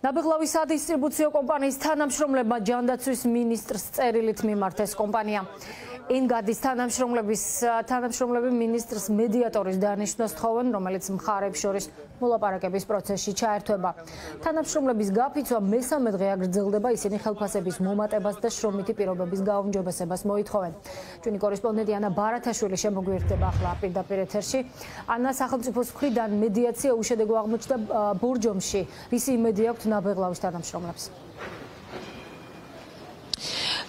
ნაბეღლავისა დისტრიბუციო კომპანიის თანამშრომლებმა ჯანდაცვის მინისტრს წერილით მიმართეს კომპანია. ინგადის თანამშრომლები მინისტრს მედიატორის დანიშნოს თხოვენ, რომელიც მხარებს შორის მოლაპარაკების პროცესში ჩაერთვება. თანამშრომლების გაფიცვა მესამე დღე აგრძელდება, ისინი ხელფასების მომატებას და შრომითი პირობების გაუმჯობესებას მოითხოვენ. ჩვენი კორესპონდენტი ანა ბარათაშვილი შემოგვიერთდება ახლა პირდაპირ ეთერში. ანა, სახელმწიფოს მხრიდან მედიაცია უშედეგო აღმოჩნდა ბორჯომში. რისი იმედი აქვს ნაბეღლავის თანამშრომლებს?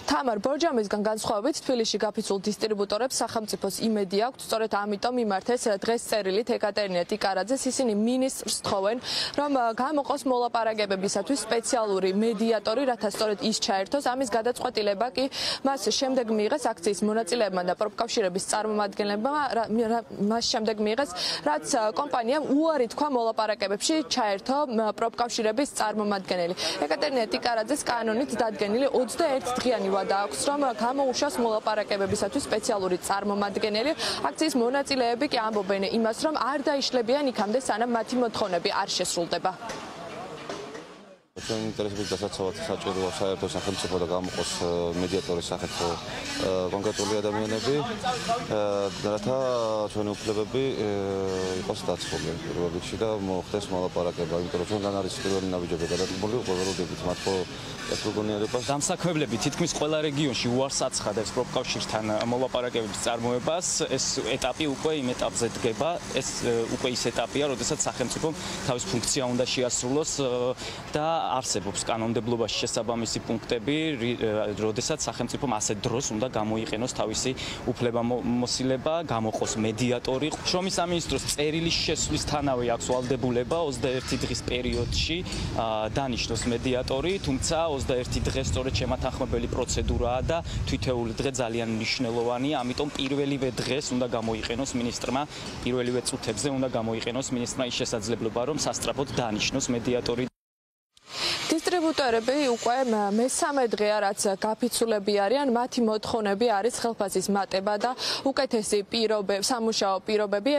Тамар ბორჯომისგან განსხვავებით თბილისში გაფიცულ დისტრიბუტორებს სახელმწიფოს იმედი აქვს, სწორედ ამიტომ იმართეს დღეს წერილით ეკატერინე ტიკარაძეს, ისინი მინისტრს თხოვენ, რომ გამოყოს მოლაპარაკებებისათვის სპეციალური მედიატორი, რათა სწორედ ის ჩაერთოს. ამის გადაწყვეტილება კი მას შემდეგ მიიღეს აქციის მონაწილეებმა და პროფკავშირების წარმომადგენლებმა, მას შემდეგ მიიღეს, რაც კომპანიამ უარი თქვა მოლაპარაკებებში ჩაერთო პროფკავშირების წარმომადგენელი. ეკატერინე ტიკარაძეს კანონით დადგენილი 21 დღიანი დააქვს, რომ გამოუშვას მოლაპარაკებებისათვის სპეციალური წარმომადგენელი. აქციის მონაწილეები კი ამბობენ იმას, რომ არ დაიშლებიან იქამდე, სანამ მათი მოთხოვნები არ შესრულდება. Ჩვენ ინტერესების დასაცავად საჭიროა საერთო სახელმწიფო და გამოყოს მედიატორის სახით კონკრეტული ადამიანები, რათა ჩვენი უფლებები იყოს დაცული პირველ რიგში და მოხდეს მოლაპარაკება, იმიტომ რომ ჩვენგან არის პირველი ნაბიჯები გადადგმული, უყურებდებით მათ პროგნოზირებას. Დამსაქმებლები თითქმის ყველა რეგიონში უარს აცხადებს პროფკავშირთან მოლაპარაკებების წარმოებას. ეს ეტაპი უკვე იმ ეტაპზე დგება, ეს უკვე ის ეტაპია, როდესაც სახელმწიფომ თავის ფუნქცია უნდა შეასრულოს და არსებობს კანონმდებლობაში შესაბამისი პუნქტები, როდესაც სახელმწიფომ ასე დროს უნდა გამოიყენოს თავისი უფლებამოსილება, გამოყოს მედიატორი. შრომის სამინისტროს წერილის შესვლისთანავე აქვს ვალდებულება 21 დღის პერიოდში დანიშნოს მედიატორი, თუმცა 21 დღე სწორედ შემათანხმებელი პროცედურაა და თითოეული დღე ძალიან მნიშვნელოვანია, ამიტომ პირველივე დღეს უნდა გამოიყენოს მინისტრმა, პირველივე წუთებზე უნდა გამოიყენოს მინისტრმა ის შესაძლებლობა, რომ სასწრაფოდ დანიშნოს მედიატორი. დისტრიბუტორები უკვე მესამე დღეა, რაც გაფიცულები არიან, მათი მოთხოვნები არის ხელფასის მატება და უკეთესი სამუშაო პირობები.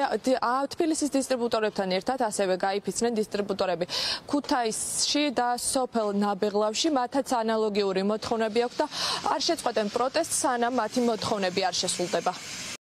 თბილისის დისტრიბუტორებთან ერთად ასევე გაიფიცნენ დისტრიბუტორები ქუთაისში და სოფელ ნაბეღლავში. მათაც ანალოგიური მოთხოვნები აქვს და არ შეწყვეტენ პროტესტს, სანამ მათი მოთხოვნები არ შესრულდება.